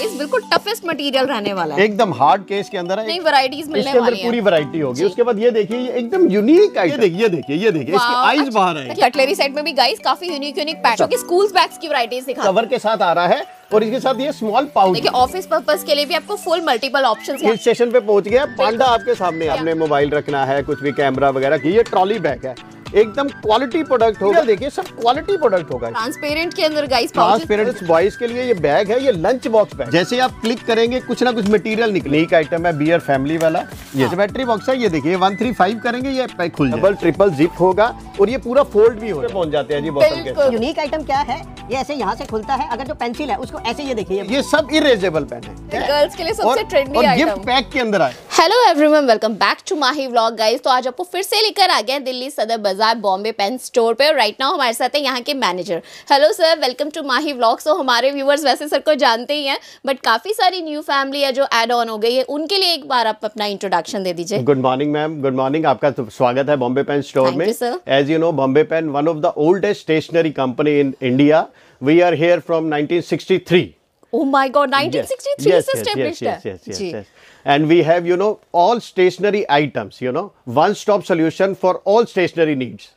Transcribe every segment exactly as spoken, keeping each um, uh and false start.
इस बिल्कुल toughest material रहने वाला है, एकदम हार्ड केस के अंदर है, नई वैरायटीज मिलने वाली है, पूरी वैरायटी होगी। उसके बाद ये देखिए, ये एकदम यूनिक आइटम, ये देखिए ये देखिए ये देखिए इसकी आईज बाहर है। कटलरी सेट में भी गाइस काफी यूनिक यूनिक पैटर्न के स्कूल बैग्स की वैरायटीज दिखा, कवर के साथ आ रहा है और इसके साथ ये स्मॉल पाउच। देखिए ऑफिस पर्पस के लिए भी आपको फुल मल्टीपल ऑप्शंस हैं। स्टेशन पे पहुंच गया, पांडा आपके सामने, आपने मोबाइल रखना है, कुछ भी कैमरा वगैरह की। ये ट्रॉली बैग है, एकदम क्वालिटी प्रोडक्ट होगा, देखिए सब क्वालिटी प्रोडक्ट होगा। ट्रांसपेरेंट के अंदर गाइस ट्रांसपेरेंट बॉयज के लिए ये बैग है, ये लंच बॉक्स बैग। जैसे आप क्लिक करेंगे कुछ ना कुछ मटेरियल निकले। एक आइटम है बियर फैमिली वाला, ये बैटरी बॉक्स है, ये देखिए वन थ्री फाइव करेंगे ये पैक खुल जाएगा, डबल ट्रिपल जिप होगा और ये पूरा फोल्ड भी होगा, पहुंच जाते हैं जी बॉटल के। यूनिक आइटम क्या है, ये ऐसे यहाँ से खुलता है, अगर जो पेंसिल है उसको ऐसे, ये देखिए ये सब इरेजेबल पेन है, गर्ल्स के लिए सबसे ट्रेंडी आइटम गिफ्ट पैक के अंदर आए। Hello everyone, welcome back to Mahi vlog guys. तो आज आपको फिर से लेकर आ गए दिल्ली सदर बाजार बॉम्बे पेन स्टोर पे। राइट नाउ हमारे साथ है यहाँ के manager. Hello sir, welcome to Mahi vlog. So हमारे व्यूवर्स वैसे सर को जानते ही हैं, बट काफी सारी न्यू फैमिली है जो एड ऑन हो गई है, उनके लिए एक बार आप अपना इंट्रोडक्शन दे दीजिए। Good morning ma'am, good morning, आपका स्वागत है बॉम्बे पेन स्टोर में। As you know Bombay pen one of the oldest stationery company in India. We are here from nineteen sixty three. Oh my God, nineteen sixty-three yes, yes, established yes, yes, yes, yes, yes. And we have, you know, all stationery items, you know, one-stop solution for all stationery needs.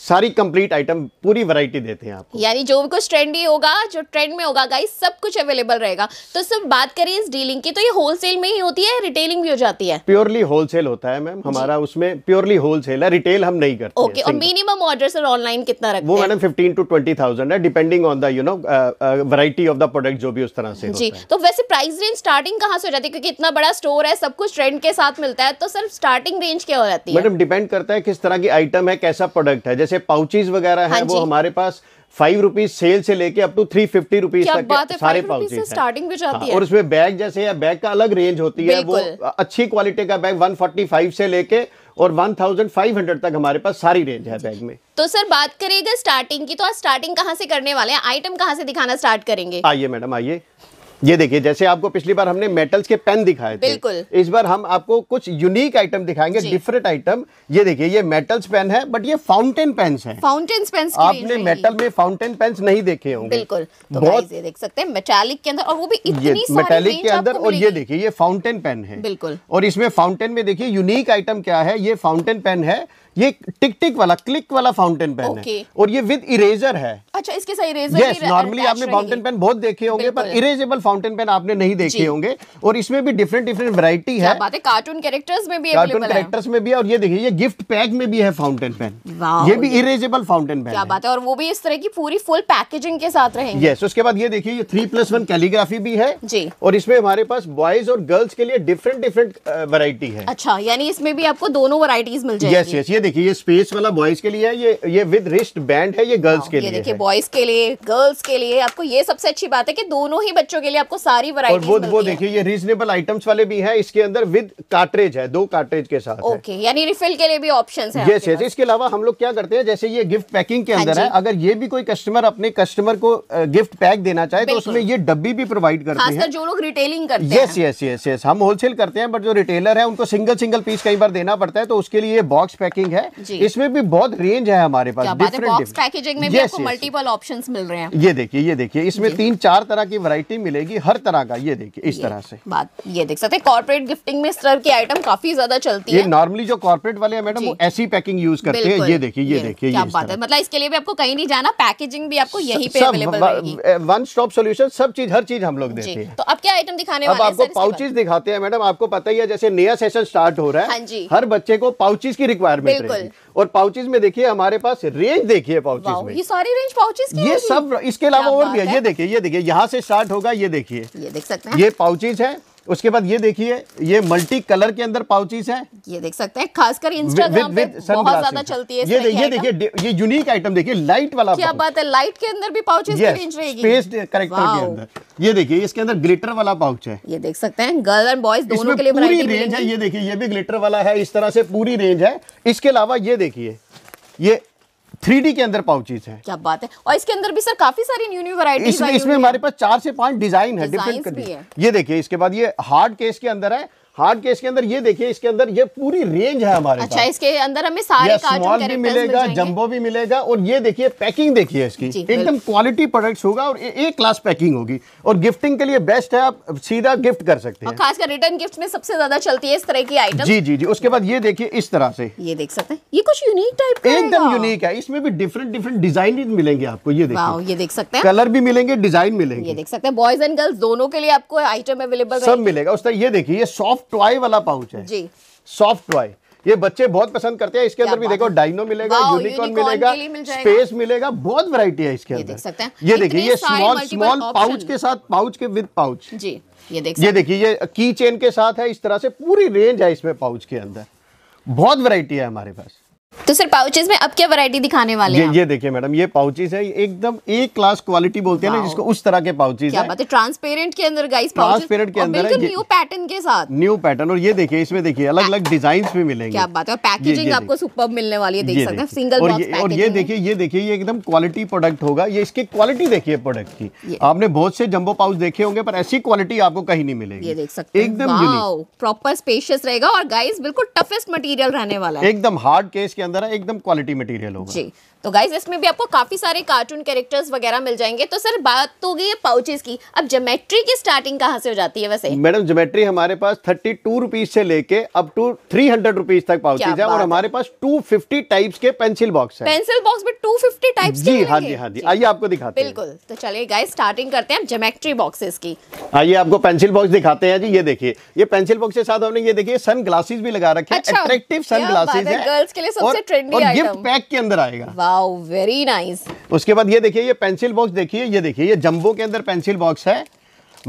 सारी complete item, पूरी variety देते हैं आपको, यानी जो भी कुछ trendy होगा, जो ट्रेंड में होगा गाइस, सब कुछ अवेलेबल रहेगा। तो सब बात करें इस डीलिंग की, तो ये होलसेल में ही होती है, रिटेलिंग भी हो जाती है? प्योरली होलसेल होता है मैम हमारा, उसमें प्योरली होलसेल है, रिटेल हम नहीं करते। ओके, और मिनिमम ऑर्डर सर ऑनलाइन कितना रखते हैं? वो madam fifteen to twenty thousand है, depending on the you know variety of the product, जो भी उस तरह से जी। तो वैसे प्राइस रेंज स्टार्टिंग कहाँ से हो जाती है, क्योंकि इतना बड़ा स्टोर है, सब कुछ ट्रेंड के साथ मिलता है, तो सर स्टार्टिंग रेंज क्या हो जाती है? मैडम डिपेंड करता है किस तरह की आइटम है, कैसा प्रोडक्ट है। जैसे पाउचेज वगैरह है, वो हमारे पास फाइव रुपीज सेल से लेके up to three fifty rupees तक सारे पाउचेज स्टार्टिंग भी जाती है। और उसमें बैग जैसे है, बैग का अलग रेंज होती है, वो अच्छी क्वालिटी का बैग वन फोर्टी फाइव से लेके और वन थाउजेंड फाइव हंड्रेड तक हमारे पास सारी रेंज है बैग में। तो सर बात करेगा स्टार्टिंग की, तो आज स्टार्टिंग कहाँ से करने वाले हैं, आइटम कहाँ से दिखाना स्टार्ट करेंगे? आइए मैडम आइए, ये देखिए जैसे आपको पिछली बार हमने मेटल्स के पेन दिखाए थे, बिल्कुल इस बार हम आपको कुछ यूनिक आइटम दिखाएंगे, डिफरेंट आइटम। ये देखिए ये मेटल्स पेन है, बट ये फाउंटेन पेन्स हैं। फाउंटेन पेन्स आपने मेटल में फाउंटेन पेन्स नहीं देखे होंगे, बिल्कुल। तो बहुत ये देख सकते हैं मेटालिक के अंदर, और वो भी इतनी सारी मेटालिक के अंदर। और ये देखिए ये फाउंटेन पेन है, बिल्कुल। और इसमें फाउंटेन में देखिए यूनिक आइटम क्या है, ये फाउंटेन पेन है, ये टिक टिक वाला क्लिक वाला फाउंटेन पेन okay. है, और ये विद इरेजर है। अच्छा, इसके साथ इरेजर yes, नॉर्मली आपने फाउंटेन पेन बहुत देखे होंगे, पर इरेजेबल फाउंटेन पेन आपने नहीं देखे होंगे। और इसमें भी डिफरेंट डिफरेंट वैरायटी है, कार्टून कैरेक्टर्स में भी कार्टून कैरेक्टर्स में भी है। और ये देखिए ये गिफ्ट पैक में भी है फाउंटेन पेन, ये भी इरेजेबल फाउंटेन पेन, क्या बात है। और वो भी इस तरह की पूरी फुल पैकेजिंग के साथ रहेंगे। यस, उसके बाद ये देखिए ये थ्री प्लस वन कैलीग्राफी भी है जी। और इसमें हमारे पास बॉयज और गर्ल्स के लिए डिफरेंट डिफरेंट वैरायटी है। अच्छा, यानी इसमें भी आपको दोनों वैरायटीज मिल जाएगी। यस, देखिए ये स्पेस वाला बॉयज के लिए है, ये ये विद रिस्ट बैंड है, ये गर्ल्स के लिए। देखिए बॉयज के लिए, गर्ल्स के लिए, आपको ये सबसे अच्छी बात है कि दोनों ही बच्चों के लिए आपको सारी वैरायटी मिलती है। और वो देखिए ये रीजनेबल आइटम्स वाले भी हैं, इसके अंदर विद कार्ट्रिज है, दो कार्ट्रिज के साथ। ओके, यानी रिफिल के लिए भी ऑप्शंस हैं। यस यस, इसके अलावा हम लोग क्या करते हैं, जैसे ये गिफ्ट पैकिंग के अंदर है, अगर ये भी कोई कस्टमर अपने कस्टमर को गिफ्ट पैक देना चाहे तो उसमें ये डब्बी भी प्रोवाइड करते हैं, जो लोग रिटेलिंग करते हैं। यस यस यस यस, हम होलसेल करते हैं, बट जो रिटेलर है उनको सिंगल सिंगल पीस कई बार देना पड़ता है, तो उसके लिए बॉक्स पैकिंग है। इसमें भी बहुत रेंज है हमारे पास, बॉक्स पैकेजिंग में भी आपको मल्टीपल ऑप्शंस मिल रहे हैं। ये देखिए ये देखिए इसमें तीन चार तरह की वैरायटी मिलेगी, हर तरह का। ये देखिए इस तरह से बात, ये देख सकते हैं कॉर्पोरेट गिफ्टिंग में इस तरह की आइटम काफी ज्यादा चलती है। नॉर्मली जो कॉर्पोरेट वाले हैं मैडम वो ऐसी पैकिंग यूज करते हैं। ये देखिए ये देखिए क्या बात है, मतलब इसके लिए भी आपको कहीं नहीं जाना, पैकेजिंग भी आपको यहीं पे अवेलेबल रहेगी, वन स्टॉप सॉल्यूशन, सब चीज हर चीज हम लोग देते हैं। तो अब क्या आइटम दिखाने वाले हैं? अब आपको पाउचेस दिखाते हैं मैडम। आपको पता ही है जैसे नया सेशन स्टार्ट हो रहा है, हर बच्चे को पाउचेस की रिक्वायरमेंट। और पाउचेज में देखिए हमारे पास रेंज देखिए, पाउचेज में ये सारी रेंज पाउचेज की, ये सब। इसके अलावा और भी है, ये देखिए ये देखिए यहाँ से स्टार्ट होगा, ये देखिए ये देख सकते हैं, ये पाउचेज है। उसके बाद ये देखिए ये मल्टी कलर के अंदर पाउचेज है, ये देख सकते हैं, खासकर इंस्टाग्राम पे बहुत ज्यादा चलती है। ये ये देखिए ये यूनिक आइटम देखिए, लाइट वाला, क्या बात है, लाइट के अंदर भी पाउचेज की रेंज रहेगी, स्पेस करेक्टर के अंदर। ये देखिए इसके अंदर ग्लिटर वाला पाउच है, ये देख सकते हैं, गर्ल एंड बॉयज दोनों के लिए पूरी रेंज है। ये देखिए ये भी ग्लिटर वाला है, इस तरह से पूरी रेंज है। इसके अलावा ये देखिए ये थ्री डी के अंदर पाउचेज है, क्या बात है। और इसके अंदर भी सर काफी सारी न्यू न्यू वैरायटीज, इसमें इसमें हमारे पास चार से पांच डिजाइन है, डिफरेंट। ये देखिए इसके बाद ये हार्ड केस के अंदर है, हार्ड केस के अंदर ये देखिए, इसके अंदर ये पूरी रेंज है हमारे अच्छा, पास। इसके अंदर हमें सारे कार्टून भी मिलेगा, जंबो भी मिलेगा, और ये देखिए पैकिंग देखिए इसकी, एकदम क्वालिटी प्रोडक्ट्स होगा और एक क्लास पैकिंग होगी और गिफ्टिंग के लिए बेस्ट है, आप सीधा गिफ्ट कर सकते हैं। खासकर रिटर्न गिफ्ट में सबसे ज्यादा चलती है इस तरह की आइटम। जी जी जी। उसके बाद ये देखिए इस तरह से, ये देख सकते हैं, ये कुछ यूनिक टाइप का, एकदम यूनिक है। इसमें भी डिफरेंट डिफरेंट डिजाइन मिलेंगे आपको, ये देखिए, ये देख सकते हैं, कलर भी मिलेंगे, डिजाइन मिलेंगे, ये देख सकते हैं। बॉयज एंड गर्ल्स दोनों के लिए आपको आइटम अवेलेबल सब मिलेगा। उस तरह ये देखिए, ये सॉफ्ट टॉय वाला पाउच है जी, सॉफ्ट टॉय, ये बच्चे बहुत पसंद करते हैं। इसके अंदर भी देखो डायनो मिलेगा, यूनिकॉर्न मिलेगा, मिल स्पेस मिलेगा, बहुत वैरायटी है इसके अंदर। ये देखिए, ये स्मॉल स्मॉल पाउच के साथ, पाउच के विद पाउच जी, ये देखिए, ये देखिए, ये की चेन के साथ है। इस तरह से पूरी रेंज है इसमें पाउच के अंदर, बहुत वैरायटी है हमारे पास। तो सर पाउचेज में अब क्या वैरायटी दिखाने वाले हैं? ये, ये देखिए मैडम, ये पाउचेज है एकदम एक क्लास क्वालिटी बोलते हैं ना जिसको, उस तरह के पाउचेज है। क्या बात है, ट्रांसपेरेंट के अंदर गाइस, ट्रांसपेरेंट के अंदर है, न्यू पैटर्न के साथ, न्यू पैटर्न। और ये देखिए, इसमें देखिए अलग अलग डिजाइंस भी मिलेंगे, क्या बात है। और पैकेजिंग आपको सुपर्ब मिलने वाली है, देख सकते हैं, सिंगल बॉक्स पैकेजिंग। और ये देखिए, ये देखिए, ये एकदम क्वालिटी प्रोडक्ट होगा। ये इसकी क्वालिटी देखिए प्रोडक्ट की, आपने बहुत से जंबो पाउच देखे होंगे पर ऐसी क्वालिटी आपको कहीं नहीं मिलेगी, ये देख सकते हैं, एकदम प्रॉपर स्पेशियस रहेगा। और गाइस बिल्कुल टफेस्ट मटेरियल रहने वाला है, एकदम हार्ड केस के अंदर है, एकदम क्वालिटी मटेरियल होगा जी। तो गाइस इसमें भी आपको काफी सारे कार्टून कैरेक्टर्स वगैरह मिल जाएंगे। तो सर बात तो गई है पाउचेस की, अब ज्योमेट्री की स्टार्टिंग कहाँ से हो जाती है? वैसे मैडम ज्योमेट्री हमारे पास थर्टी टू रुपीज से लेके up to three hundred rupees तक पाउचेस है। और हमारे पास टू फिफ्टी टाइप्स के पेंसिल बॉक्स है, पेंसिल बॉक्स में टू फिफ्टी टाइप्स जी। हाँ जी, हाँ जी, आइए आपको दिखाते हैं। बिल्कुल, तो चलिए गाइस स्टार्टिंग करते हैं ज्योमेट्री बॉक्सेस की। आइए आपको पेंसिल बॉक्स दिखाते हैं जी। ये देखिए, ये पेंसिल बॉक्स के साथ हमने ये देखिए सन ग्लासेस भी लगा रखे हैं, अट्रैक्टिव सन ग्लासेस है, गर्ल्स के लिए सबसे ट्रेंडी आइटम, गिफ्ट पैक के अंदर आएगा। Wow, very nice. उसके बाद ये देखिए, ये पेंसिल बॉक्स देखिए, ये देखिए, ये जंबो के अंदर पेंसिल बॉक्स है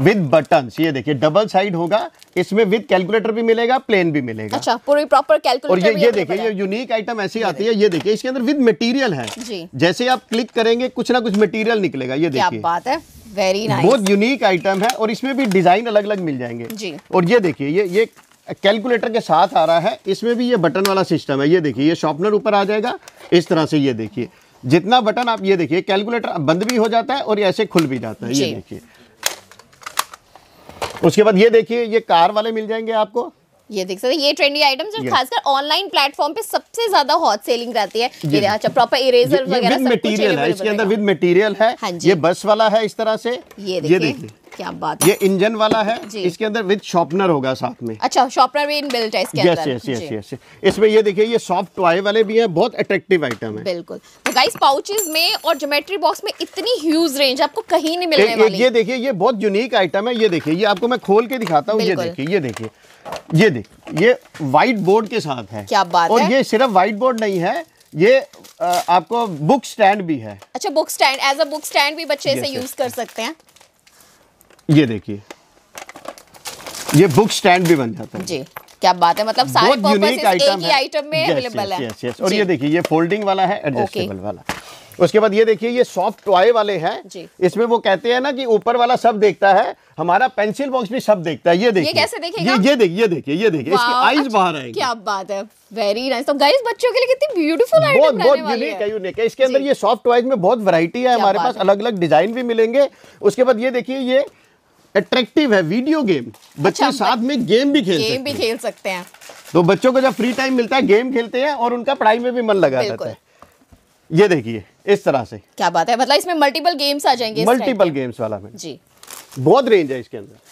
विद बटन्स। ये देखिए डबल साइड होगा, इसमें विद कैलकुलेटर भी मिलेगा, प्लेन भी मिलेगा, अच्छा पूरी प्रॉपर कैलकुलेटर। और ये ये देखिए, ये यूनिक आइटम ऐसी आती है। ये देखिए, इसके अंदर विद मटेरियल है जी, जैसे आप क्लिक करेंगे कुछ ना कुछ मटेरियल निकलेगा, ये देखिए, क्या बात है, वेरी नाइस, बहुत यूनिक आइटम है। और इसमें भी डिजाइन अलग अलग मिल जाएंगे जी। और ये देखिए, ये ये कैलकुलेटर के साथ आ रहा है, इसमें भी ये बटन वाला सिस्टम है। ये देखिए, ये शॉर्पनर ऊपर आ जाएगा इस तरह से, ये देखिए जितना बटन आप, ये देखिए कैलकुलेटर बंद भी हो जाता है और ऐसे खुल भी जाता है, ये देखिए। उसके बाद ये देखिए, ये कार वाले मिल जाएंगे आपको, ये देख सकते हैं, ये ट्रेंडी आइटम्स जो खासकर ऑनलाइन प्लेटफॉर्म पे सबसे ज्यादा हॉट सेलिंग रहती है। ये अच्छा प्रॉपर इरेजर वगैरह सब मटेरियल है, इसके अंदर विद मटेरियल है। ये बस वाला है इस तरह से, ये देखिए, क्या बात है, ये इंजन वाला है, इसके अंदर विद शॉर्पनर होगा साथ में, अच्छा शॉर्पनर भी इनबिल्ट है इसके अंदर। Yes yes yes yes. इसमें ये देखिए, ये सॉफ्ट टॉय वाले भी है, बहुत अट्रैक्टिव आइटम है, बिल्कुल। तो गाइस पाउचेस में और ज्योमेट्री बॉक्स में इतनी ह्यूज रेंज आपको कहीं नहीं मिलने वाली। ये देखिए, ये बहुत यूनिक आइटम है। ये देखिए, ये आपको मैं खोल के दिखाता हूँ, ये देखिए, ये देखिए, ये देखिए, ये व्हाइट बोर्ड के साथ है, क्या बात है। और ये सिर्फ व्हाइट बोर्ड नहीं है, ये आपको बुक स्टैंड भी है, अच्छा book stand, as a book stand भी बच्चे इसे यूज कर सकते हैं। ये देखिए, ये बुक स्टैंड भी बन जाता है जी, क्या बात है, मतलब सारे पर्पसेस एक ही आइटम में अवेलेबल है। Yes yes. और ये देखिए, ये फोल्डिंग वाला है, एडजस्टेबल वाला। उसके बाद ये देखिए, ये सॉफ्ट टॉय वाले हैं, इसमें वो कहते हैं ना कि ऊपर वाला सब देखता है, हमारा पेंसिल बॉक्स भी सब देखता है। ये देखिए, ये कैसे देखेगा? ये देखिए, ये देखिए, ये देखिए, इसकी आईज बाहर आएगी, क्या बात है, वेरी नाइस। तो गाइस बच्चों के लिए कितनी ब्यूटीफुल आइटम रहने वाली है, बहुत यूनिक है, यूनिक है। इसके अंदर ये सॉफ्ट टॉयज में बहुत वैरायटी है हमारे पास, अलग अलग डिजाइन भी मिलेंगे। उसके बाद ये देखिए, ये अट्रैक्टिव है, वीडियो गेम, बच्चे अच्छा, साथ में गेम भी खेल गेम सकते भी खेल सकते हैं। तो बच्चों को जब फ्री टाइम मिलता है गेम खेलते हैं और उनका पढ़ाई में भी मन लगा रहता है। ये देखिए इस तरह से, क्या बात है, मतलब इसमें मल्टीपल गेम्स आ जाएंगे, मल्टीपल गेम्स वाला में जी, बहुत रेंज है इसके अंदर।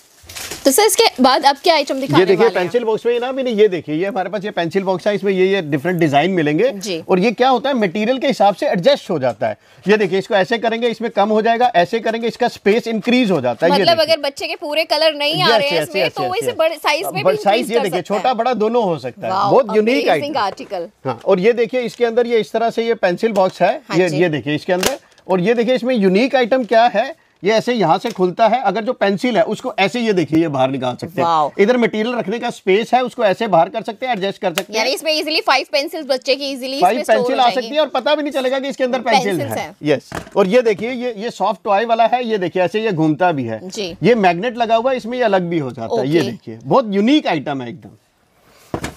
तो सर इसके बाद अब क्या आइटम दिखाने वाले हैं? ये देखिए पेंसिल बॉक्स में ना मैंने, ये देखिए, ये हमारे पास ये पेंसिल बॉक्स है, इसमें ये ये डिफरेंट डिजाइन मिलेंगे। और ये क्या होता है, मटेरियल के हिसाब से एडजस्ट हो जाता है। ये देखिए, इसको ऐसे करेंगे इसमें कम हो जाएगा, ऐसे करेंगे इसका स्पेस इंक्रीज हो जाता है, मतलब अगर बच्चे के पूरे कलर नहीं आ रहे इसमें तो इसे बड़े साइज में भी साइज, ये देखिए छोटा बड़ा दोनों हो सकता है, बहुत यूनिक आर्टिकल। और ये देखिए, इसके अंदर ये इस तरह से ये पेंसिल बॉक्स है, ये ये देखिए इसके अंदर। और ये देखिए, इसमें यूनिक आइटम क्या है, ये ऐसे यहाँ से खुलता है, अगर जो पेंसिल है उसको ऐसे, ये देखिए, ये बाहर निकाल सकते हैं, इधर मटेरियल रखने का स्पेस है, उसको ऐसे बाहर कर सकते हैं, एडजस्ट कर सकते हैं। यानी इसमें इजीली फाइव पेंसिल्स बच्चे की इजीली फाइव पेंसिल आ सकती है और पता भी नहीं चलेगा कि इसके अंदर पेंसिल है। यस। और ये देखिए, ये ये सॉफ्ट टॉय वाला है, ये देखिए ऐसे ये घूमता भी है, ये मैग्नेट लगा हुआ है, इसमें ये अलग भी हो जाता है, ये देखिए बहुत यूनिक आइटम है एकदम।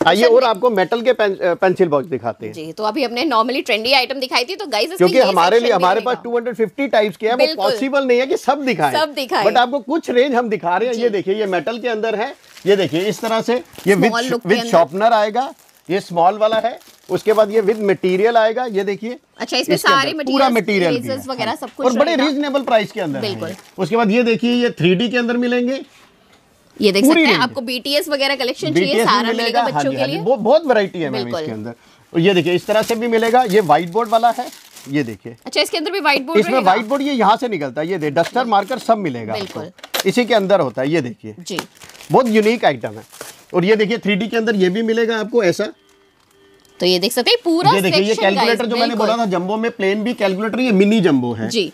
आइए और आपको मेटल के पेन, पेंसिल बॉक्स दिखाते हैं जी। तो अभी हमने नॉर्मली ट्रेंडी आइटम दिखाई थी, तो गाइस क्योंकि हमारे लिए हमारे पास टू फिफ्टी टाइप्स के हैं, वो पॉसिबल नहीं है कि सब दिखाएं सब दिखाएं बट आपको कुछ रेंज हम दिखा रहे हैं। ये देखिए ये मेटल के अंदर है, ये देखिए इस तरह से ये विद विद शॉर्पनर आएगा, ये स्मॉल वाला है, उसके बाद ये विद मटेरियल आएगा, ये देखिए अच्छा इसमें सारे पूरा मटेरियल वगैरह सब कुछ और बड़े रीजनेबल प्राइस के अंदर। उसके बाद ये देखिए ये थ्री डी के अंदर मिलेंगे, ये देख सकते हैं आपको बीटीएस वगैरह कलेक्शन चाहिए सारा मिलेगा बच्चों के लिए, वो बहुत वैरायटी है मैम इसके अंदर। और ये देखिए इस तरह से भी मिलेगा, ये व्हाइट बोर्ड वाला है, ये देखिए अच्छा इसके अंदर भी व्हाइट बोर्ड, इसमें व्हाइट बोर्ड ये यहाँ से निकलता है, ये देखिए डस्टर मार्कर सब मिलेगा, इसी के अंदर होता है, ये देखिए जी बहुत यूनिक आइटम है। और ये देखिए थ्री डी के अंदर ये भी मिलेगा आपको ऐसा, तो ये देख सकते हैं पूरा ये देखिए ये कैलकुलेटर जो मैंने बोला था जम्बो में प्लेन भी कैलकुलेटर, ये मिनी जम्बो है जी।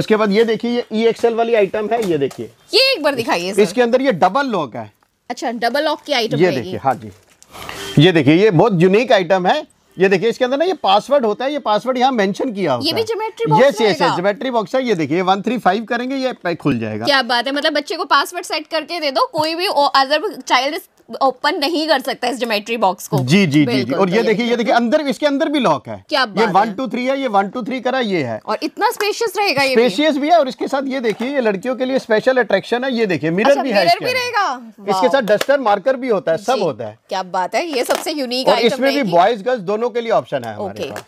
उसके बाद ये देखिए ये ई एक्सएल वाली आइटम है, ये देखिए ये एक बार दिखाइए सर, इसके अंदर ये डबल लॉक है, अच्छा डबल लॉक की आइटम है ये देखिए, हाँ जी ये देखिए ये बहुत यूनिक आइटम है। ये देखिए इसके अंदर ना ये पासवर्ड होता है, ये पासवर्ड यहाँ मेंशन किया होता है, ये भी geometry box, yes yes yes geometry box है। ये देखिए वन थ्री फाइव करेंगे ये पैक खुल जाएगा, क्या बात है, मतलब बच्चे को पासवर्ड सेट करके दे दो, कोई भी अदर चाइल्ड ओपन नहीं कर सकता इस ज्योमेट्री बॉक्स को। जी जी जी, जी। और ये देखिए ये देखिए अंदर इसके अंदर भी लॉक है, क्या बात है, ये वन टू थ्री है, ये वन टू थ्री करा ये है, और इतना स्पेशियस रहेगा, ये स्पेशियस भी है। और इसके साथ ये देखिए ये लड़कियों के लिए स्पेशल अट्रैक्शन है, ये देखिए मिरर भी है, इसके साथ डस्टर मार्कर भी होता है, सब होता है, क्या बात है, ये सबसे यूनिक है, इसमें भी बॉयज गर्ल्स दोनों के लिए ऑप्शन है हमारे पास।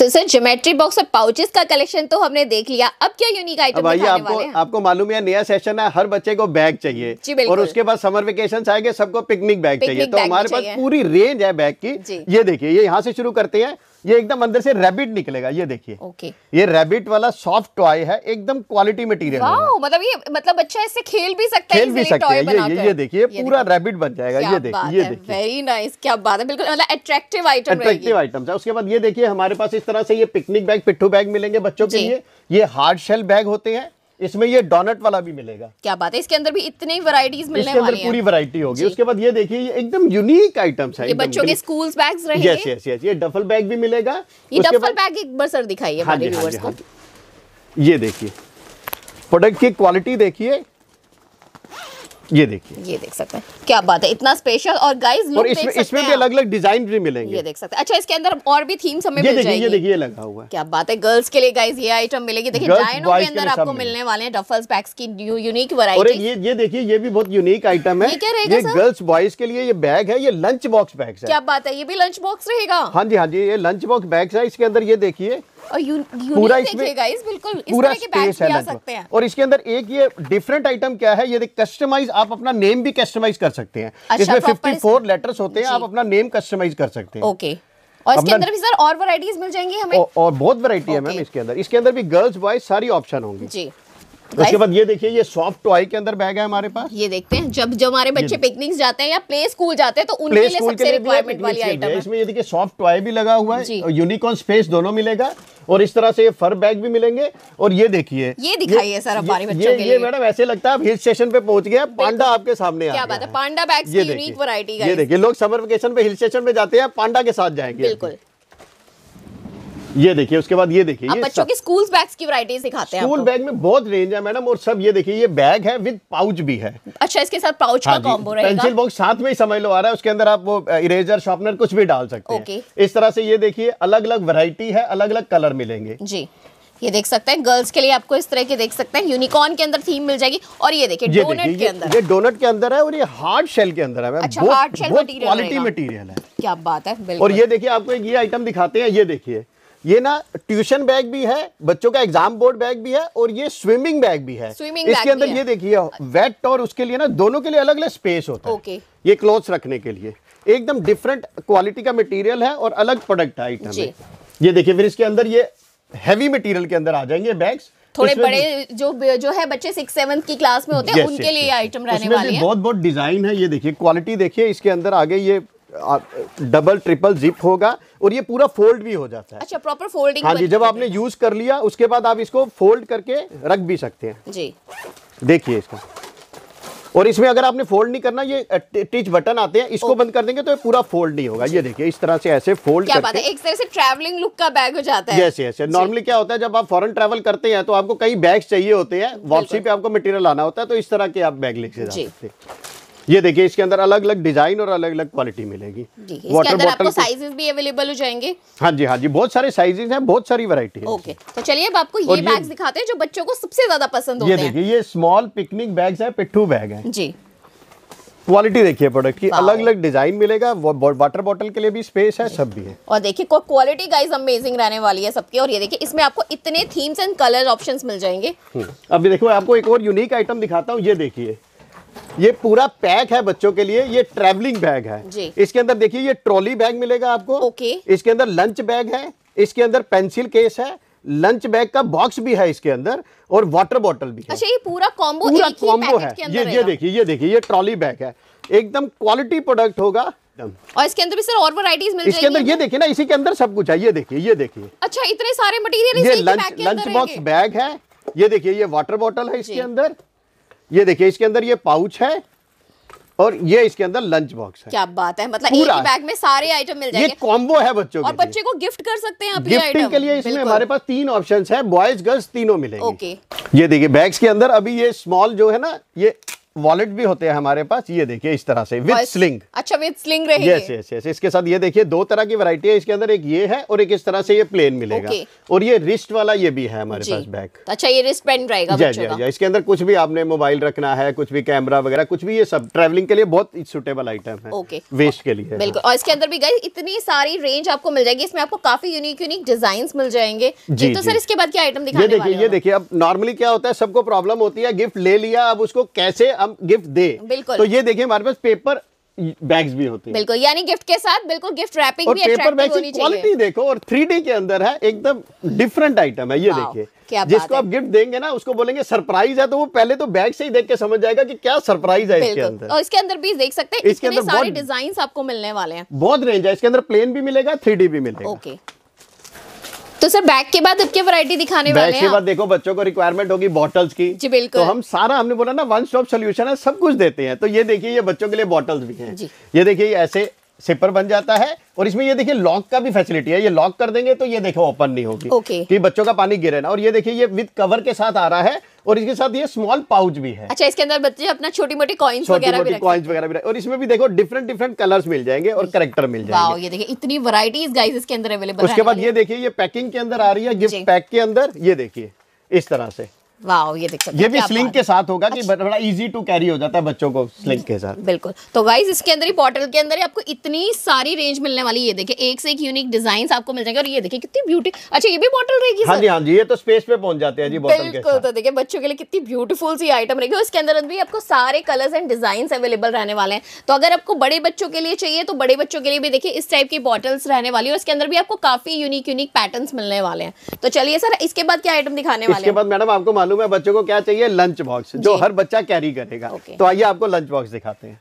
तो सर ज्योमेट्री बॉक्स और पाउचेस का कलेक्शन तो हमने देख लिया, अब क्या यूनिक आइटम दिखाने आपको, वाले हैं? आपको मालूम है नया सेशन है, हर बच्चे को बैग चाहिए और उसके बाद समर वेकेशन आएंगे, सबको पिकनिक बैग पिकनिक चाहिए, तो हमारे पास पूरी रेंज है बैग की। ये देखिए ये यहाँ से शुरू करते हैं, ये एकदम अंदर से रैबिट निकलेगा, ये देखिए ओके ये रैबिट वाला सॉफ्ट टॉय है, एकदम क्वालिटी मटेरियल, मतलब ये मतलब बच्चा इससे खेल भी सकता है, खेल भी सकता है, ये ये देखिए पूरा रैबिट बन जाएगा, ये देखिए ये देखिए वेरी नाइस, क्या बात है, बिल्कुल मतलब अट्रैक्टिव आइटम अट्रैक्टिव आइटम्स है। उसके बाद ये देखिए हमारे पास इस तरह से ये पिकनिक बैग पिट्ठू बैग मिलेंगे बच्चों के लिए, ये हार्ड शेल बैग होते हैं, इसमें ये डोनट वाला भी मिलेगा, क्या बात है, इसके अंदर भी इतनी वैरायटीज मिलने वाली हैं, पूरी वैरायटी होगी। उसके बाद ये देखिए ये एकदम यूनिक आइटम्स हैं, ये बच्चों के स्कूल्स बैग्स रहेंगे, यस यस यस, ये डफल बैग भी मिलेगा, ये डफल बैग एक बार सर दिखाइए हमारे व्यूअर्स को, ये देखिए प्रोडक्ट की क्वालिटी देखिए, ये देखिए ये देख सकते हैं, क्या बात है, इतना स्पेशल, और गाइस लुक देख सकते हैं, इसमें भी अलग अलग डिजाइन भी मिलेंगे, ये देख सकते हैं, अच्छा इसके अंदर और भी थीम्स हमें मिल जाएगी, ये देखिए लगा हुआ है, क्या बात है, गर्ल्स के लिए गाइस ये आइटम मिलेगी, देखिए डायनो के अंदर आपको मिलने वाले हैं डफल्स बैग्स की यूनिक वैरायटी, और ये ये देखिए ये भी बहुत यूनिक आइटम है, ये गर्ल्स बॉयज के लिए ये बैग है, ये लंच बॉक्स बैग है, क्या बात है, ये भी लंच बॉक्स रहेगा, हाँ जी हाँ जी ये लंच बॉक्स बैग है, इसके अंदर ये देखिए और यू, पूरा इसमें गाइस बिल्कुल पूरा स्पेस है, सकते हैं। और इसके अंदर एक ये डिफरेंट आइटम क्या है, ये कस्टमाइज आप अपना नेम भी कस्टमाइज कर सकते हैं, अच्छा, इसमें फिफ्टी फोर लेटर्स होते हैं, आप अपना नेम कस्टमाइज कर सकते हैं, ओके और इसके अंदर भी सर और वैरायटीज मिल जाएंगी हमें, और बहुत वैरायटी है मैम इसके अंदर, इसके अंदर भी गर्ल्स बॉयज सारी ऑप्शन होंगी जी। उसके बाद ये देखिए ये सॉफ्ट टॉय के अंदर बैग है हमारे पास, ये देखते हैं जब जब हमारे बच्चे पिकनिक जाते हैं या प्ले स्कूल जाते हैं तो उनके लिए सबसे रिक्वायरमेंट वाली आइटम है, इसमें ये देखिए सॉफ्ट टॉय भी लगा हुआ है और यूनिकॉर्न स्पेस दोनों मिलेगा, और इस तरह से ये फर बैग भी मिलेंगे। और ये देखिए ये दिखाइए सर हमारे बच्चों के लिए, ये मैडम ऐसे लगता है आप हिल स्टेशन पे पहुंच गए, पांडा आपके सामने आ गया, क्या बात है, पांडा बैग्स की यूनिक वैरायटी गाइस, ये देखिए लोग समर वेकेशन पे हिल स्टेशन पे जाते हैं, पांडा के साथ जाएंगे, बिल्कुल ये देखिए। उसके बाद ये देखिए ये बच्चों के स्कूल बैग्स की वैरायटीज दिखाते हैं, स्कूल बैग में बहुत रेंज है मैडम, और सब ये देखिए ये बैग है विद पाउच भी है, अच्छा इसके साथ पाउच का कॉम्बो रहेगा, पेंसिल बॉक्स साथ में ही समझ लो आ रहा है, उसके अंदर आप वो इरेजर शार्पनर कुछ भी डाल सकते हैं, इस तरह से ये देखिए अलग अलग वैरायटी है, अलग अलग कलर मिलेंगे जी, ये देख सकते हैं गर्ल्स के लिए आपको इस तरह के देख सकते हैं, यूनिकॉर्न के अंदर थीम मिल जाएगी, और ये देखिए डोनट के अंदर, ये डोनट के अंदर है और ये हार्ड शेल के अंदर है, अच्छा हार्ड शेल क्वालिटी मटेरियल है, क्या बात है। और ये देखिए आपको ये आइटम दिखाते हैं, ये देखिए ये ना ट्यूशन बैग भी है बच्चों का, एग्जाम बोर्ड बैग भी है, और ये स्विमिंग बैग भी है, इसके अंदर ये देखिए वेट और उसके लिए ना दोनों के लिए अलग अलग स्पेस होता है, ये क्लोथ्स रखने के लिए, एकदम डिफरेंट क्वालिटी का मटेरियल है और अलग प्रोडक्ट आइटम है। ये देखिए फिर इसके अंदर ये हैवी मटेरियल के अंदर आ जाएंगे बैग्स, थोड़े बड़े जो जो है बच्चे सिक्स सेवन्थ की क्लास में होते हैं उनके लिए आइटम रहने वाली है, बहुत बहुत डिजाइन है, ये देखिए क्वालिटी देखिए, इसके अंदर आगे ये डबल ट्रिपल जिप होगा और ये पूरा फोल्ड भी हो जाता है, अच्छा प्रॉपर फोल्डिंग, हाँ जी जब आपने यूज कर लिया उसके बाद आप इसको फोल्ड करके रख भी सकते हैं जी, देखिए इसका, और इसमें अगर आपने फोल्ड नहीं करना ये टिच बटन आते हैं, इसको बंद कर देंगे तो ये पूरा फोल्ड नहीं होगा, ये देखिए इस तरह से ऐसे फोल्ड करके एक तरह से ट्रैवलिंग लुक का बैग हो जाता है। यस यस नॉर्मली क्या होता है जब आप फॉरेन ट्रैवल करते हैं तो आपको कई बैग चाहिए होते हैं, वापसी पे आपको मटेरियल लाना होता है, तो इस तरह के आप बैग लेके जा सकते हैं। ये देखिए इसके अंदर अलग अलग डिजाइन और अलग अलग क्वालिटी मिलेगी। वाटर बॉटल आपको साइजेस भी अवेलेबल हो जाएंगे। हाँ जी हाँ जी, बहुत सारे साइजेस हैं, बहुत सारी वैरायटी है। ओके, तो चलिए अब आपको ये बैग्स दिखाते हैं जो बच्चों को सबसे ज्यादा पसंद होते हैं। ये देखिए ये स्मॉल पिकनिक बैग्स हैं, पिट्ठू बैग हैं जी। क्वालिटी देखिए प्रोडक्ट की, अलग अलग डिजाइन मिलेगा, वाटर बॉटल के लिए भी स्पेस है, सब भी है। और देखिए क्वालिटी गाइस अमेजिंग रहने वाली है सबकी। और ये देखिए इसमें आपको इतने थीम्स एंड कलर ऑप्शंस मिल जाएंगे। अभी देखो आपको एक और यूनिक आइटम दिखाता हूँ। ये देखिए ये पूरा पैक है बच्चों के लिए, ये ट्रैवलिंग बैग है जी। इसके अंदर देखिए ये ट्रॉली बैग मिलेगा आपको। ओके। इसके अंदर लंच बैग है, इसके अंदर पेंसिल केस है, लंच बैग का बॉक्स भी है इसके अंदर, और वाटर बॉटल भी है। अच्छा, ये पूरा कॉम्बो पूरा कॉम्बो है। ये ये देखिए ये देखिए ये ट्रॉली बैग है, एकदम क्वालिटी प्रोडक्ट होगा। और इसके अंदर भी सर और वैरायटीज मिल जाएगी। इसके अंदर ये देखिए ना, इसी के अंदर सब कुछ है। ये देखिए ये देखिए, अच्छा इतने सारे मटीरियल। ये लंच लंच बॉक्स बैग है, ये देखिए ये वाटर बॉटल है इसके अंदर, ये देखिए इसके अंदर ये पाउच है, और ये इसके अंदर लंच बॉक्स है। क्या बात है, मतलब एक ही बैग में सारे आइटम मिल जाएंगे। ये कॉम्बो है बच्चों के लिए, और बच्चे को गिफ्ट कर सकते हैं आप ये आइटम। गिफ्टिंग के लिए इसमें हमारे पास तीन ऑप्शंस है, बॉयज गर्ल्स तीनों मिलेंगे। ओके। ये देखिए बैग्स के अंदर अभी ये स्मॉल जो है ना, ये वॉलेट भी होते हैं हमारे पास। ये देखिए इस तरह से विद स्लिंग। अच्छा, विद स्लिंग रहेगी। Yes yes yes. इसके साथ ये देखिए दो तरह की वैरायटी है इसके अंदर, एक ये है और एक इस तरह से ये प्लेन मिलेगा। okay. और ये रिस्ट वाला ये भी है हमारे पास बैग। अच्छा, ये रिस्ट बैंड रहेगा बच्चों का। इसके अंदर कुछ भी आपने मोबाइल रखना है, कुछ भी कैमरा वगैरह, कुछ भी, ये सब ट्रैवलिंग के लिए बहुत सुटेबल आइटम है। ओके, वेस्ट के लिए बिल्कुल। और इसके अंदर भी गाइस इतनी सारी रेंज आपको मिल जाएगी। इसमें आपको काफी यूनिक यूनिक डिजाइन मिल जाएंगे। तो सर इसके बाद क्या आइटम दिखाएंगे? ये देखिए ये देखिए, अब नॉर्मली क्या होता है, सबको प्रॉब्लम होती है, गिफ्ट ले लिया, अब उसको कैसे गिफ्ट दे। बिल्कुल। तो ये देखिए हमारे पास पेपर बैग्स भी होते हैं। बिल्कुल, यानी गिफ्ट के साथ बिल्कुल गिफ्ट रैपिंग भी अट्रैक्टिव होनी चाहिए। क्वालिटी देखो, और थ्री डी के अंदर है, एकदम डिफरेंट आइटम है। ये देखिए जिसको आप गिफ्ट देंगे ना, उसको बोलेंगे सरप्राइज है, तो वो पहले तो बैग से ही देख के समझ जाएगा कि क्या सरप्राइज है इसके अंदर। और इसके अंदर भी देख सकते हैं, इसके अंदर सारे डिजाइंस आपको मिलने वाले हैं, बहुत रेंज है। इसके अंदर प्लेन भी मिलेगा, थ्री डी भी मिलेगा। ओके, तो सर बैग के बाद अब क्या वैरायटी दिखाने वाले हैं? बैग के बाद देखो बच्चों को रिक्वायरमेंट होगी बॉटल्स की जी। बिल्कुल, तो हम सारा, हमने बोला ना वन स्टॉप सॉल्यूशन है, सब कुछ देते हैं। तो ये देखिए ये बच्चों के लिए बॉटल्स भी हैं। ये देखिए ऐसे सिपर बन जाता है, और इसमें ये देखिए लॉक का भी फैसिलिटी है। ये लॉक कर देंगे तो ये देखो ओपन नहीं होगी। ओके, कि बच्चों का पानी गिरे ना। और ये देखिए ये विद कवर के साथ आ रहा है, और इसके साथ ये स्मॉल पाउच भी है। अच्छा, इसके अंदर बच्चे अपना छोटी मोटी कॉइन्स वगैरह भी रखेंगे, और इसमें भी देखो डिफरेंट डिफरेंट कलर्स मिल जाएंगे और करेक्टर मिल जाएंगे। ये देखिए इतनी वैरायटीज गाइस इसके अंदर अवेलेबल। उसके बाद ये देखिए ये पैकिंग के अंदर आ रही है, गिफ्ट पैक के अंदर। ये देखिए इस तरह से, वाओ, ये देख सकते हैं। ये भी स्लिंग के साथ होगा। अच्छा, कि बड़ा इजी टू कैरी हो जाता है बच्चों को स्लिंग के साथ। बिल्कुल, तो गाइस इसके अंदर ही बॉटल के अंदर ही आपको इतनी सारी रेंज मिलने वाली है। ये देखिए एक से एक यूनिक डिजाइन आपको मिल जाएंगे। और ये देखिए कितनी ब्यूटी। अच्छा, ये भी बॉटल रहेगी। हाँ जी हाँ जी, ये तो स्पेस पे पहुंच जाते हैं जी बॉटल के साथ। तो देखिए बच्चों के लिए कितनी ब्यूटीफुल सी आइटम रहेगी। उसके अंदर भी आपको सारे कलर्स एंड डिजाइन अवेलेबल रहने वाले हैं। तो अगर आपको बड़े बच्चों के लिए चाहिए तो बड़े बच्चों के लिए भी देखिए इस टाइप की बॉटल्स रहने वाली है। और इसके अंदर भी आपको काफी यूनिक यूनिक पैटर्न मिलने वाले हैं। तो चलिए सर इसके बाद क्या आइटम दिखाने वाले हैं? इसके बाद मैडम आपको मालूम है बच्चों को क्या चाहिए, लंच बॉक्स, जो हर बच्चा कैरी करेगा। तो आइए आपको लंच बॉक्स दिखाते हैं।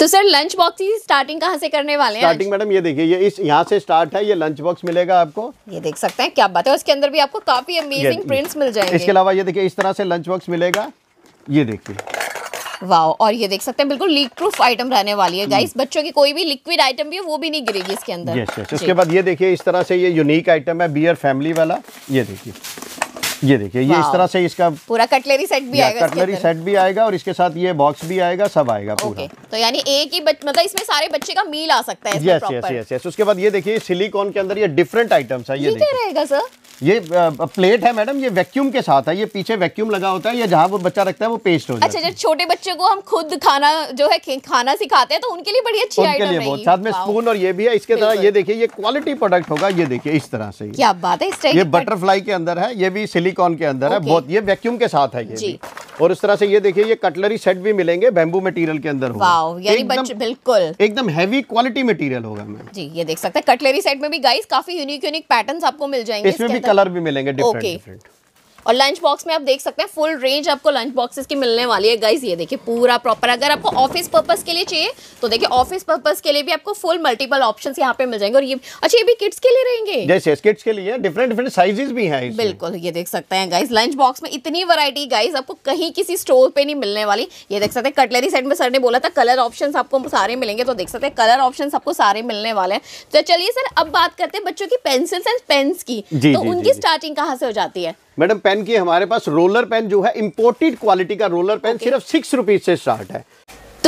तो सर लंच बॉक्स की स्टार्टिंग कहाँ से करने वाले हैं? स्टार्टिंग मैडम ये देखिए, ये इस यहाँ से स्टार्ट है। ये लंच बॉक्स मिलेगा आपको, ये देख सकते हैं। क्या बात है, उसके अंदर भी आपको काफी अमेजिंग प्रिंट्स मिल जाएंगे। इसके अलावा ये देखिए इस तरह से लंच बॉक्स मिलेगा। ये देखिए वाओ, और ये देख सकते हैं बिल्कुल लीक प्रूफ आइटम रहने वाली है गाइस। बच्चों की कोई भी लिक्विड आइटम भी है वो भी नहीं गिरेगी इसके अंदर। उसके बाद ये देखिए इस तरह से ये यूनिक आइटम है, बियर फैमिली वाला। ये देखिए ये देखिए ये इस तरह से इसका पूरा कटलरी सेट भी आएगा। कटलरी सेट भी आएगा, और इसके साथ ये बॉक्स भी आएगा, सब आएगा पूरा। तो यानी एक ही बच, मतलब इसमें सारे बच्चे का मील आ सकता है। Yes yes yes yes. उसके बाद ये देखिए सिलिकॉन के अंदर ये डिफरेंट आइटम्स है। ये क्या रहेगा सर? ये प्लेट है मैडम, ये वैक्यूम के साथ है। ये पीछे वैक्यूम लगा होता है, ये जहाँ वो बच्चा रखता है वो पेस्ट हो जाता है। अच्छा, जब छोटे बच्चे को हम खुद खाना जो है खाना सिखाते हैं तो उनके लिए बड़ी अच्छी आइटम है। बहुत साथ में स्पून और ये भी है इसके तरह। ये देखिए ये क्वालिटी प्रोडक्ट होगा। ये देखिए इस तरह से, क्या बात है, ये बटरफ्लाई के अंदर है, ये भी सिलिकॉन के अंदर है, बहुत, ये वैक्यूम के साथ है ये भी। और उस तरह से ये देखिए ये कटलरी सेट भी मिलेंगे, बैम्बू मटेरियल के अंदर होगा। यानी बच्चे बिल्कुल एकदम हैवी क्वालिटी मटेरियल होगा मैम जी। ये देख सकते हैं कटलरी सेट में भी गाइस काफी यूनिक यूनिक पैटर्न्स आपको मिल जाएंगे। इसमें भी कलर भी मिलेंगे डिफरेंट डिफरेंट। और लंच बॉक्स में आप देख सकते हैं फुल रेंज आपको लंच बॉक्सेस की मिलने वाली है गाइस। ये देखिए पूरा प्रॉपर, अगर आपको ऑफिस पर्पस के लिए चाहिए तो देखिए ऑफिस पर्पस के लिए भी आपको फुल मल्टीपल ऑप्शंस यहाँ पे मिल जाएंगे। और ये, अच्छा, ये भी किड्स के लिए रहेंगे। यस यस, किड्स के लिए डिफरेंट डिफरेंट साइजेस भी हैं। बिल्कुल, ये देख सकते हैं गाइस लंच बॉक्स में इतनी वैरायटी गाइस आपको कहीं किसी स्टोर पे नहीं मिलने वाली। ये देख सकते हैं कटलरी सेट में सर ने बोला था कलर ऑप्शंस आपको सारे मिलेंगे। तो देख सकते हैं कलर ऑप्शंस आपको सारे मिलने वाले हैं। तो चलिए सर अब बात करते हैं बच्चों की पेंसिल्स एंड पेन्स की। तो उनकी स्टार्टिंग कहाँ से हो जाती है? मैडम पेन की हमारे पास रोलर पेन जो है, इंपोर्टेड क्वालिटी का रोलर पेन, सिर्फ सिक्स रुपीज से स्टार्ट है।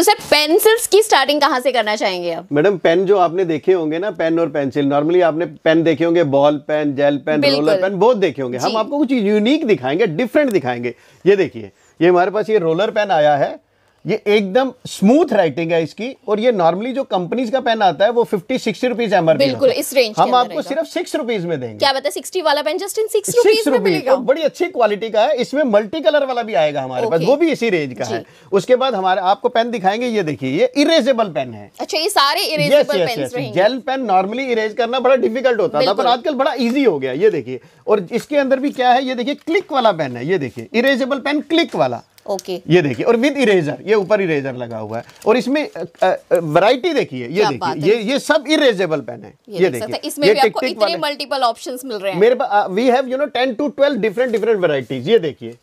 तो सर पेंसिल्स की स्टार्टिंग कहाँ से करना चाहेंगे आप? मैडम पेन जो आपने देखे होंगे ना, पेन और पेंसिल, नॉर्मली आपने पेन देखे होंगे, ball pen, gel pen, roller pen, बहुत देखे होंगे। हम आपको कुछ यूनिक दिखाएंगे, डिफरेंट दिखाएंगे। ये देखिए, ये हमारे पास ये रोलर पेन आया है, ये एकदम स्मूथ राइटिंग है इसकी। और ये नॉर्मली जो कंपनीज का पेन आता है वो फिफ्टी सिक्स्टी रुपीस एमआरपी, बिल्कुल इस रेंज के हम आपको सिर्फ सिक्स रुपीस में देंगे। क्या बताया, सिक्स्टी वाला pen just in six rupees में मिलेगा। बड़ी अच्छी क्वालिटी का है, इसमें मल्टी कलर वाला भी आएगा हमारे पास, वो भी इसी रेंज का है। उसके बाद हमारे आपको पेन दिखाएंगे, ये देखिए, ये इरेजेबल पेन है। अच्छा, ये सारे इरेजेबल पेन्स रहेंगे। जेल पेन नॉर्मली इरेज करना बड़ा डिफिकल्ट होता था, पर आजकल बड़ा ईजी हो गया। ये देखिए, और इसके अंदर भी क्या है, ये देखिए क्लिक वाला पेन है। ये देखिए इरेजेबल पेन क्लिक वाला, ओके okay. ये देखिए, और विद इरेजर, ये ऊपर इरेजर लगा हुआ है। और इसमें वैरायटी देखिए, ये देखिए, ये ये सब इरेजेबल पेन है। ये, ये देखिए, इसमें ये भी आपको इतने मल्टीपल ऑप्शंस मिल रहे हैं। मेरे पास we have you know ten to twelve different different varieties. ये देखिए,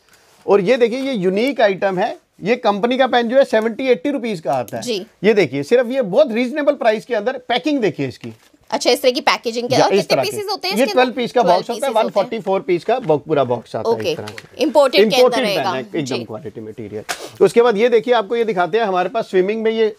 और ये देखिए, ये यूनिक आइटम है। ये कंपनी का पेन जो है सेवेंटी एट्टी रुपीज का आता है। ये देखिए, सिर्फ ये बहुत रीजनेबल प्राइस के अंदर। पैकिंग देखिए इसकी, अच्छा इस तरह की पैकेजिंग के, और कितने पीसेस होते हैं? ये ट्वेल्व पीस का बॉक्स होता है, वन फोर्टी फोर पीस का पूरा बॉक्स आता है। इंपोर्टेड के अंदर रहेगा, एकदम क्वालिटी मटेरियल। उसके बाद ये देखिए, आपको ये दिखाते हैं, हमारे पास स्विमिंग में ये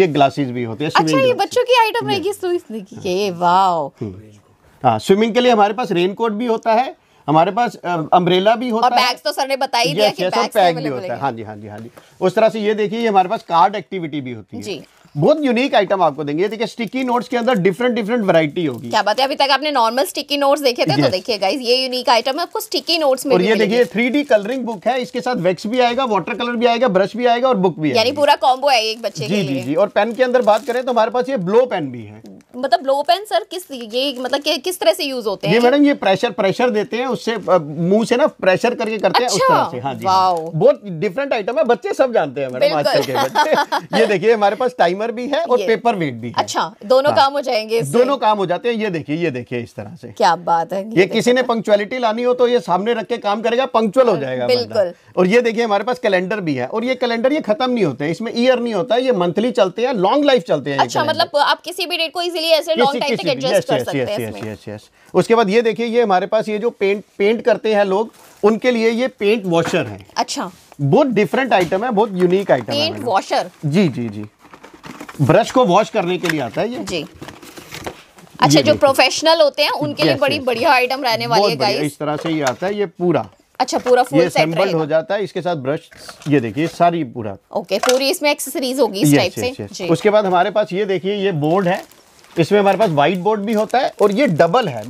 ये ग्लासेस भी होते हैं। अच्छा, ये बच्चों की आइटम रहेगी, सो इसमें की ये वाओ। हां, स्विमिंग के लिए हमारे पास रेनकोट भी होता है, हमारे पास अम्ब्रेला भी होता है, और बैग्स तो सर ने बता ही दिया कि बैग भी होता है। हां जी, हां जी, हां जी। उस तरह से ये देखिए, हमारे पास कार्ड एक्टिविटी भी होती है। जी, बहुत यूनिक आइटम आपको देंगे। ये देखिए, स्टिकी नोट्स के अंदर डिफरेंट डिफरेंट वैरायटी होगी। क्या बात है, अभी तक आपने नॉर्मल स्टिकी नोट्स देखे थे, yes. तो देखिए गाइस, ये यूनिक आइटम है, आपको स्टिकी नोट्स में। और ये देखिए, थ्री डी कलरिंग बुक है, इसके साथ वैक्स भी आएगा, वाटर कलर भी आएगा, ब्रश भी आएगा और बुक भी, यानी पूरा कॉम्बो है एक बच्चे के लिए। जी जी। और पेन के अंदर बात करें तो हमारे पास ये ब्लो पेन भी है। मतलब ब्लो पेन सर किस ये मतलब किस तरह से यूज होते हैं? ये मैडम ये प्रेशर प्रेशर देते हैं, उससे मुंह से ना प्रेशर करके करते हैं उस तरह से। हां जी, बहुत डिफरेंट आइटम है, बच्चे सब जानते हैं मैडम आजकल के बच्चे। ये देखिए, हमारे पास टाइम भी है और पेपर वेट भी है। अच्छा, दोनों काम हो जाएंगे इससे। दोनों काम हो जाते हैं। ये देखिए, ये देखिए इस तरह से, क्या बात है। ये किसी ने पंक्चुअलिटी लानी हो तो ये सामने रख के काम करेगा, पंक्चुअल हो जाएगा बिल्कुल। और ये देखिए, हमारे पास कैलेंडर भी है, और ये कैलेंडर ये खत्म नहीं होते, इसमें ईयर नहीं होता, ये मंथली चलते हैं, लॉन्ग लाइफ चलते हैं। अच्छा, मतलब आप किसी भी डेट को इजीली ऐसे लॉन्ग टाइम तक एडजस्ट कर सकते हैं इसमें। उसके बाद ये देखिए, ये हमारे पास ये जो पेंट पेंट करते हैं लोग, उनके लिए ये पेंट वॉशर है। अच्छा, बहुत डिफरेंट आइटम है, बहुत यूनिक आइटम है। पेंट वॉशर, जी जी जी, ब्रश को वॉश करने के लिए आता है ये। जी अच्छा, जो प्रोफेशनल होते हैं उनके लिए बड़ी बढ़िया आइटम रहने वाली है गाइस। इस तरह से ही आता है ये पूरा। अच्छा, पूरा फुल सेट हो जाता है, इसके साथ ब्रश, ये देखिए सारी पूरा, ओके, पूरी इसमें एक्सेसरीज होगी इस टाइप से। उसके बाद हमारे पास ये देखिए, ये बोर्ड है, इसमें हमारे पास व्हाइट बोर्ड भी होता है, और ये डबल है,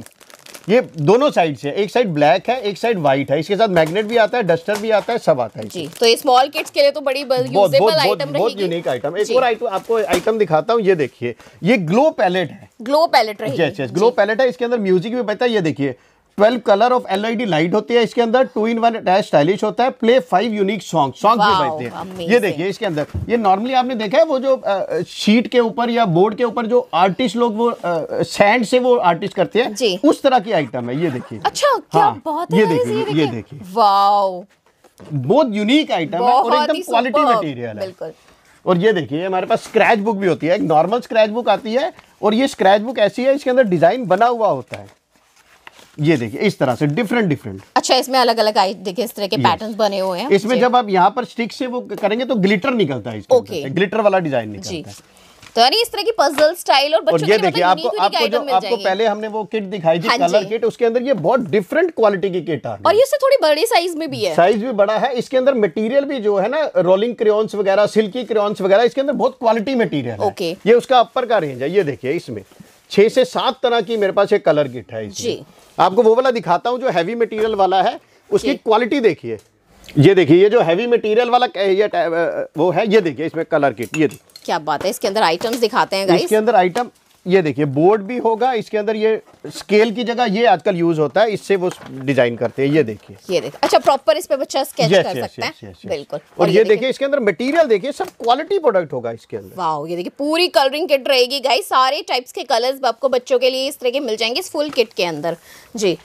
ये दोनों साइड से, एक साइड ब्लैक है, एक साइड व्हाइट है। इसके साथ मैग्नेट भी आता है, डस्टर भी आता है, सब आता है जी। तो ये स्मॉल किड्स के लिए तो बड़ी यूजेबल आइटम रहेगी, बहुत यूनिक आइटम। एक और आइटम आपको आइटम दिखाता हूँ, ये देखिए, ये ग्लो पैलेट है। ग्लो पैलेट रहेगी, यस यस, ग्लो पैलेट है। इसके अंदर म्यूजिक भी बजता है। ये देखिए, twelve colour of LED light होती है इसके अंदर, two in one attach stylish होता है, play five unique song song भी बजते हैं। ये देखिए, इसके अंदर ये नॉर्मली आपने देखा है वो जो आ, शीट के ऊपर या बोर्ड के ऊपर जो आर्टिस्ट लोग वो आ, सैंड से वो आर्टिस्ट करते हैं, उस तरह की आइटम है। ये देखिए, अच्छा क्या बात है, ये देखिए, ये देखिए, वाओ, बहुत यूनिक आइटम है और एकदम क्वालिटी मटेरियल है बिल्कुल। और ये देखिए, हमारे पास स्क्रैच बुक भी होती है, एक नॉर्मल स्क्रैच बुक आती है, और ये स्क्रैच बुक ऐसी है, इसके अंदर डिजाइन बना हुआ होता है। ये देखिए, इस तरह से डिफरेंट डिफरेंट। अच्छा, इसमें अलग अलग आए देखिए, इस तरह के पैटर्न्स बने हुए हैं। इसमें जब आप यहाँ पर स्टिक से वो करेंगे तो ग्लिटर निकलता है, ओके, ग्लिटर वाला डिजाइन निकलता है। तो यानी इस तरह की पजल स्टाइल और बच्चों के लिए मतलब आपको आपको जो आपको पहले हमने वो किट दिखाई थी, कलर किट, उसके अंदर ये बहुत डिफरेंट क्वालिटी की किट आ रही है, और ये से थोड़ी बड़ी साइज में भी है। साइज भी बड़ा है, इसके अंदर मटेरियल भी जो है ना, रोलिंग क्रेयॉन्स वगैरह, सिल्की क्रेयॉन्स वगैरह, इसके अंदर बहुत क्वालिटी मटेरियल है। ओके, ये उसका अपर का रेंज है। ये देखिए, इसमें छह से सात तरह की मेरे पास एक कलर किट है जी। आपको वो वाला दिखाता हूँ जो हैवी मटेरियल वाला है, उसकी क्वालिटी देखिए। ये देखिए, ये जो हैवी मटेरियल वाला ये वो है, ये देखिए, इसमें कलर किट, ये देखिए, क्या बात है। इसके अंदर आइटम्स दिखाते हैं गाइस, इसके अंदर आइटम, ये देखिए, बोर्ड भी होगा, इसके अंदर ये स्केल की जगह ये आजकल यूज होता है, इससे वो डिजाइन करते हैं। ये देखिए, ये देखिए, अच्छा प्रॉपर इस पे बच्चा स्केच कर सकता है बिल्कुल। और ये देखिए, इसके अंदर मटेरियल देखिए, सब क्वालिटी प्रोडक्ट होगा इसके अंदर। वाओ, ये देखिए, पूरी कलरिंग किट रहेगी गाइस, सारे टाइप्स के कलर्स आपको बच्चों के लिए इस तरह के मिल जाएंगे इस फुल किट के अंदर जी।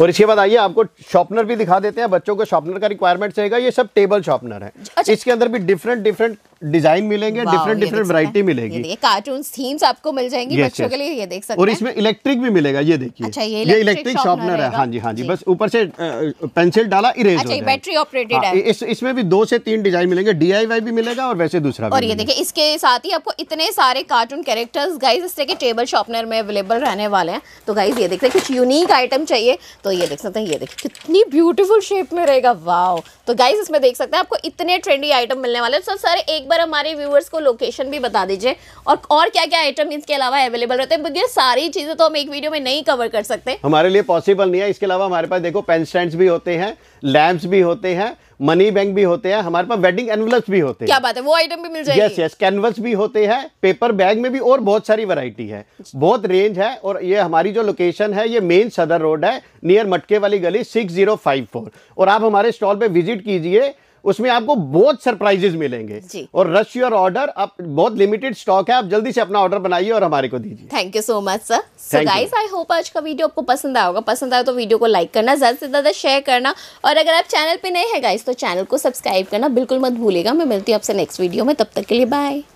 और इसके बाद आइए आपको शॉर्पनर भी दिखा देते हैं। बच्चों को शॉर्पनर का रिक्वायरमेंट रहेगा। ये सब टेबल शॉर्पनर है। अच्छा। इसके अंदर भी डिफरेंट डिफरेंट डिजाइन मिलेंगे, डिफरेंट डिफरेंट वैरायटी मिलेगी, कार्टून्स थीम्स आपको मिल जाएंगी बच्चों के लिए। ये देख सकते हैं और इसमें इलेक्ट्रिक भी मिलेगा। ये देखिए, ये इलेक्ट्रिक शॉर्पनर है। हाँ जी, हाँ जी, बस ऊपर से पेंसिल डाला, इरेज। बैटरी ऑपरेटेड है। इसमें भी दो से तीन डिजाइन मिलेंगे, डीआईवाई भी मिलेगा और वैसे दूसरा। और ये देखिए, इसके साथ ही आपको इतने सारे कार्टून कैरेक्टर्स गाइज इस तरह के टेबल शॉर्पनर में अवेलेबल रहने वाले हैं। तो गाइज ये देखते हैं, कुछ यूनिक आइटम चाहिए तो ये देख सकते हैं। ये देखिए कितनी ब्यूटीफुल शेप में रहेगा, वाओ। तो गाइज इसमें देख सकते हैं आपको इतने ट्रेंडी आइटम मिलने वाले हैं। सर सारे एक बार हमारे व्यूअर्स को लोकेशन भी बता दीजिए और और क्या क्या आइटम इसके अलावा अवेलेबल रहते हैं, क्योंकि सारी चीजें तो हम एक वीडियो में नहीं कवर कर सकते, हमारे लिए पॉसिबल नहीं है। इसके अलावा हमारे पास देखो पेन स्टैंड्स भी होते हैं, लैंप्स भी होते हैं, मनी बैंक भी होते हैं, हमारे पास वेडिंग एनवलप्स भी होते हैं। क्या बात है, वो आइटम भी मिल जाएगी। यस यस, कैनवस भी होते हैं, पेपर बैग में भी, और बहुत सारी वैरायटी है, बहुत रेंज है। और ये हमारी जो लोकेशन है ये मेन सदर रोड है, नियर मटके वाली गली सिक्स जीरो फाइव फोर। और आप हमारे स्टॉल पे विजिट कीजिए, उसमें आपको बहुत सरप्राइजेस मिलेंगे। और रश योर ऑर्डर, आप बहुत लिमिटेड स्टॉक है, आप जल्दी से अपना ऑर्डर बनाइए और हमारे को दीजिए। Thank you so much sir. So guys, I hope आज का वीडियो आपको पसंद आया होगा। पसंद आया तो वीडियो को लाइक करना, ज्यादा से ज्यादा शेयर करना, और अगर आप चैनल पे नए हैं गाइस तो चैनल को सब्सक्राइब करना बिल्कुल मत भूलिएगा। मैं मिलती हूँ आपसे नेक्स्ट वीडियो में, तब तक के लिए बाय।